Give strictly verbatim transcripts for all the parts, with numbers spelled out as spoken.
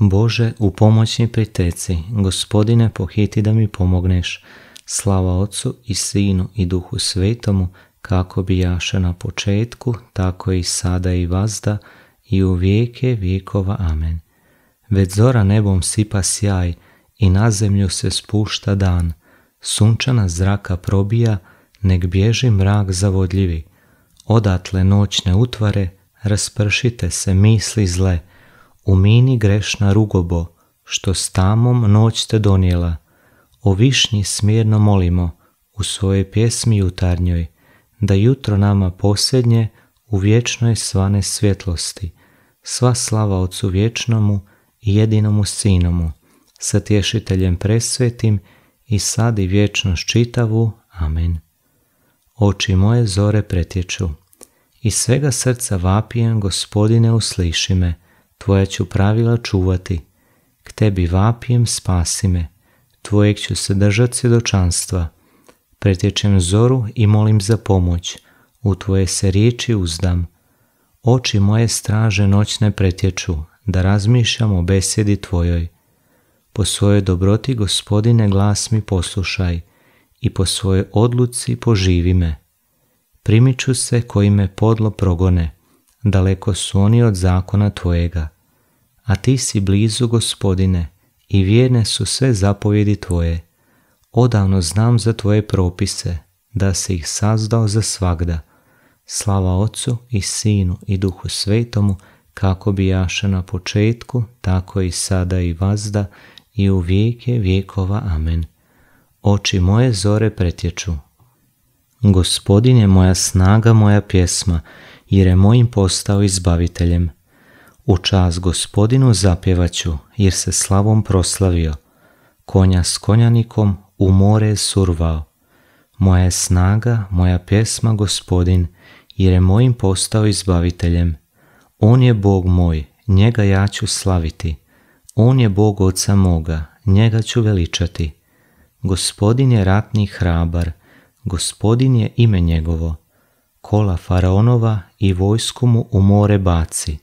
Bože, u pomoć mi priteci, Gospodine, pohiti da mi pomogneš. Slava Otcu i Sinu i Duhu Svetomu, kako bijaše na početku, tako i sada i vazda, i u vijeke vijekova. Amen. Već zora nebom sipa sjaj, i na zemlju se spušta dan. Sunčana zraka probija, nek bježi mrak zavodljivi. Odatle noćne utvare, raspršite se misli zle. U mini grešna rugobo, što s tamom noć te donijela. O višnji smirno molimo, u svojoj pjesmi jutarnjoj, da jutro nama posljednje u vječnoj svane svjetlosti. Sva slava Otcu vječnomu i jedinomu Sinomu, sa tješiteljem presvetim i sad i vječnost čitavu. Amen. Oči moje zore pretječu. Iz svega srca vapijem, Gospodine, usliši me, Tvoja ću pravila čuvati. K Tebi vapijem, spasi me, Tvojeg ću se držati svjedočanstva. Pretječem zoru i molim za pomoć, u Tvoje se riječi uzdam. Oči moje straže noćne pretječu, da razmišljam o besjedi Tvojoj. Po svojoj dobroti, Gospodine, glas mi poslušaj, i po svojoj odluci poživi me. Primit ću se koji me podlo progone, daleko su oni od zakona Tvojega. A Ti si blizu, Gospodine, i vjerne su sve zapovjedi Tvoje. Odavno znam za Tvoje propise, da si ih sazdao za svagda. Slava Otcu i Sinu i Duhu Svetomu, kako bijaše na početku, tako i sada i vazda, i u vijeke vijekova. Amen. Oči moje zore pretječu. Gospodin je moja snaga, moja pjesma, jer je mojim postao izbaviteljem. U čast Gospodinu zapjevaću, jer se slavom proslavio. Konja s konjanikom u more je survao. Moja je snaga, moja pjesma, Gospodin, jer je mojim postao izbaviteljem. On je Bog moj, njega ja ću slaviti. On je Bog oca moga, njega ću veličati. Gospodin je ratni hrabar, Gospodin je ime njegovo. Kola faraonova i vojsku mu u more baci.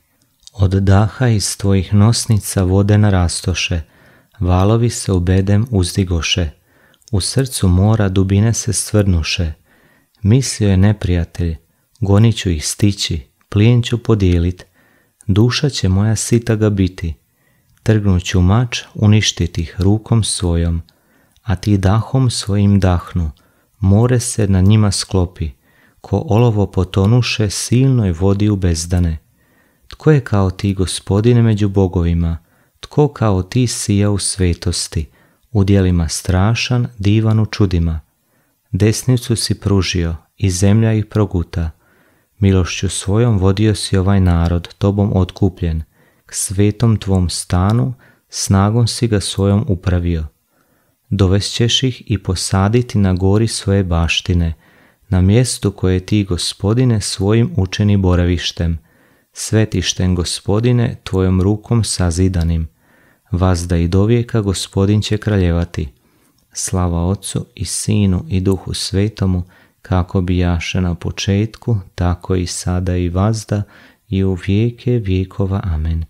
Od daha iz tvojih nosnica vode narastoše, valovi se u bedem uzdigoše. U srcu mora dubine se stvrnuše. Mislio je neprijatelj, gonit ću ih stići, plijen ću podijelit. Duša će moja sita ga biti. Trgnut ću mač, uništiti ih rukom svojom. A ti dahom svojim dahnu, more se na njima sklopi, ko olovo potonuše silnoj vodi u bezdane. Tko je kao ti, Gospodine, među bogovima, tko kao ti sija u svetosti, u djelima strašan, divan u čudima. Desnicu si pružio i zemlja ih proguta. Milošću svojom vodio si ovaj narod, tobom otkupljen, k svetom tvom stanu, snagom si ga svojom upravio. Dovešćeš ih i posaditi na gori svoje baštine, na mjestu koje ti, Gospodine, svojim učini boravištem, svetištem, Gospodine, tvojom rukom sazidanim. Vazda i dovijeka Gospodin će kraljevati. Slava Otcu i Sinu i Duhu Svetomu, kako bijaše na početku, tako i sada i vazda, i u vijeke vijekova. Amen.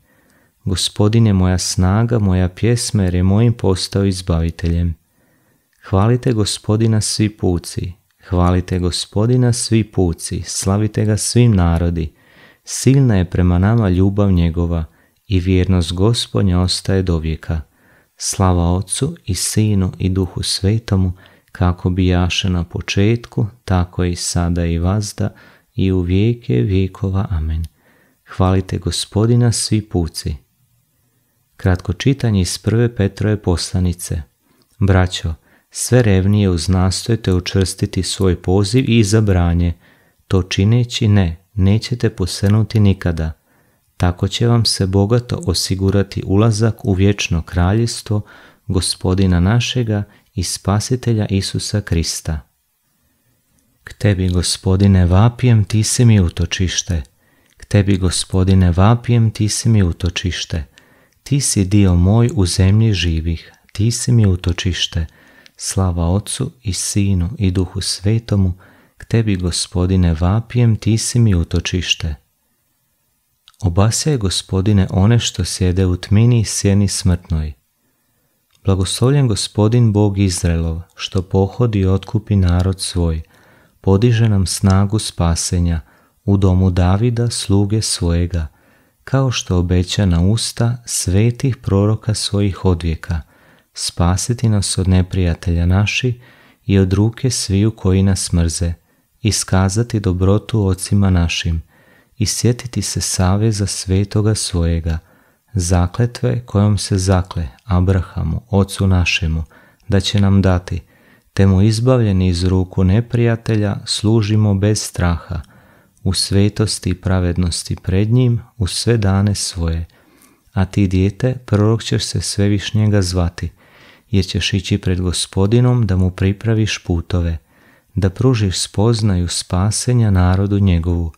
Gospodin je moja snaga, moja pjesma, jer je mojim postao izbaviteljem. Hvalite Gospodina svi puci, hvalite Gospodina svi puci, slavite ga svim narodi. Silna je prema nama ljubav njegova i vjernost Gospodnja ostaje dovijeka. Slava Otcu i Sinu i Duhu Svetomu, kako bijaše na početku, tako i sada i vazda, i u vijeke vijekova. Amen. Hvalite Gospodina svi puci. Kratko čitanje iz Prve Petrove poslanice. Braćo, sve revnije uznastojte učvrstiti svoj poziv i izabranje. To čineći ne, nećete posrnuti nikada. Tako će vam se bogato osigurati ulazak u vječno kraljestvo Gospodina našega i Spasitelja Isusa Krista. K Tebi, Gospodine, vapijem, Ti si mi utočište. K Tebi, Gospodine, vapijem, Ti si mi utočište. Ti si dio moj u zemlji živih, Ti si mi utočište. Slava Otcu i Sinu i Duhu Svetomu, k Tebi, Gospodine, vapijem, Ti si mi utočište. Obasjaj, Gospodine, one što sjede u tmini i sjeni smrtnoj. Blagoslovljen Gospodin Bog Izraelov, što pohodi i otkupi narod svoj, podiže nam snagu spasenja u domu Davida, sluge svojega, kao što obeća na usta svetih proroka svojih odvijeka, spasiti nas od neprijatelja naši i od ruke sviju koji nas mrze, iskazati dobrotu ocima našim, i sjetiti se saveza svetoga svojega, zakletve kojom se zakle Abrahamu, ocu našemu, da će nam dati, te mu izbavljeni iz ruku neprijatelja služimo bez straha, u svetosti i pravednosti pred njim u sve dane svoje. A ti, dijete, prorok ćeš se Svevišnjega zvati, jer ćeš ići pred Gospodinom da mu pripraviš putove, da pružiš spoznaju spasenja narodu njegovu,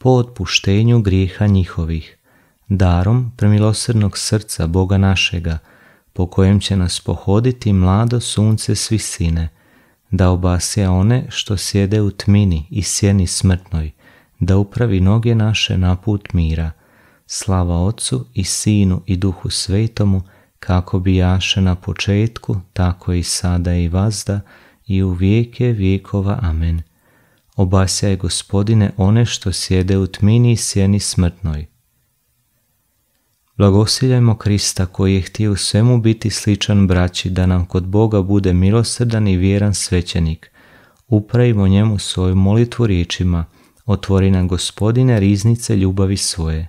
po otpuštenju grijeha njihovih, darom premilosrdnog srca Boga našega, po kojem će nas pohoditi mlado sunce s visine, da obasja one što sjede u tmini i sjeni smrtnoj, da upravi noge naše naput mira. Slava Otcu i Sinu i Duhu Svetomu, kako bijaše na početku, tako i sada i vazda, i u vijeke vijekova. Amen. Obasjaj, Gospodine, one što sjede u tmini i sjeni smrtnoj. Blagosiljajmo Krista, koji je htio u svemu biti sličan braći, da nam kod Boga bude milosrdan i vjeran svećenik. Upravimo njemu svoju molitvu riječima: otvori nam, Gospodine, riznice ljubavi svoje.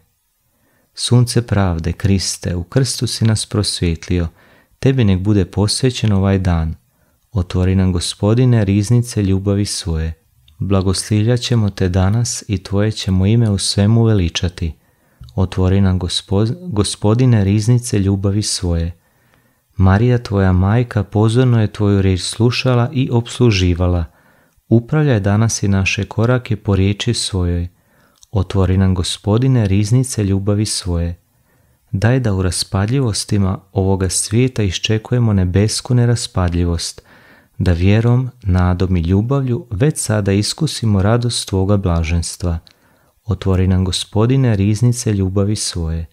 Sunce pravde, Kriste, u krstu si nas prosvjetlio, tebi nek bude posvećen ovaj dan. Otvori nam, Gospodine, riznice ljubavi svoje. Blagoslivljat ćemo te danas i tvoje ćemo ime u svemu veličati. Otvori nam, gospo, Gospodine, riznice ljubavi svoje. Marija, tvoja majka, pozorno je tvoju riječ slušala i obsluživala. Upravljaj danas i naše korake po riječi svojoj. Otvori nam, Gospodine, riznice ljubavi svoje. Daj da u raspadljivostima ovoga svijeta iščekujemo nebesku neraspadljivost, da vjerom, nadom i ljubavlju već sada iskusimo radost tvoga blaženstva. Otvori nam, Gospodine, riznice ljubavi svoje.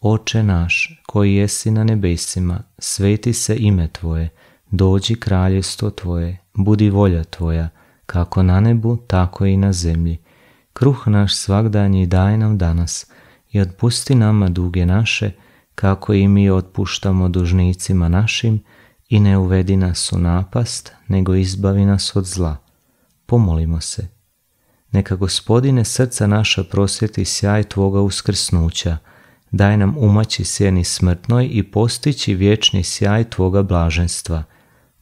Oče naš, koji jesi na nebesima, sveti se ime tvoje, dođi kraljestvo tvoje, budi volja tvoja, kako na nebu, tako i na zemlji. Kruh naš svagdanji daj nam danas i otpusti nama duge naše, kako i mi otpuštamo dužnicima našim, i ne uvedi nas u napast, nego izbavi nas od zla. Pomolimo se. Neka, Gospodine, srca naša prosvjeti sjaj tvoga uskrsnuća, daj nam umaći sjeni smrtnoj i postići vječni sjaj tvoga blaženstva.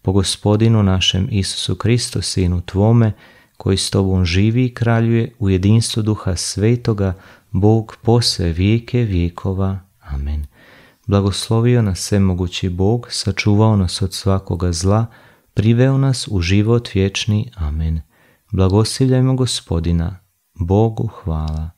Po Gospodinu našem Isusu Kristu, Sinu tvome, koji s tobom živi i kraljuje u jedinstvu Duha Svetoga, Bog posve vijeke vijekova. Amen. Blagoslovio nas svemogući Bog, sačuvao nas od svakoga zla, priveo nas u život vječni. Amen. Blagosivljajmo Gospodina, Bogu hvala.